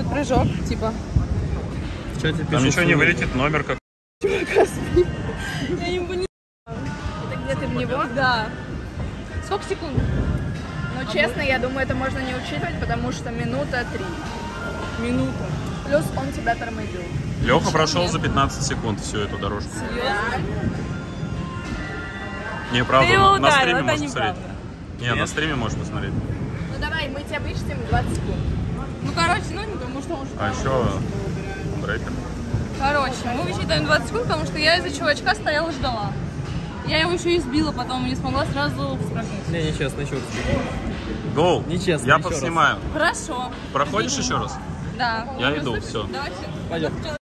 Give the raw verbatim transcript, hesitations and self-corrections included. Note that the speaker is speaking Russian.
будет прыжок, типа. В чате пишут, там ничего не вылетит, номер как. Чувака спит. Я не понимаю. Это где-то в него? Да. Сколько секунд? Ну, честно, я думаю, это можно не учитывать, потому что минута три. Минута. Плюс он тебя тормозил. Леха прошел за пятнадцать секунд всю эту дорожку. Серьезно? Не, правда, ударил, на стриме можно посмотреть. Не, Нет. на стриме можешь посмотреть. Ну давай, мы тебя вычтем двадцать секунд. Ну короче, ну не потому что он... А еще он рэпер. Короче, мы вычитаем двадцать секунд, потому что я из-за чувачка стояла и ждала. Я его еще и сбила потом, и не смогла сразу вспрыгнуть. Не, нечестно, еще раз. Гоу, нечестно, я подснимаю. Раз. Хорошо. Проходишь еще раз? Да. Я иду, все. Давай, все. Пойдем.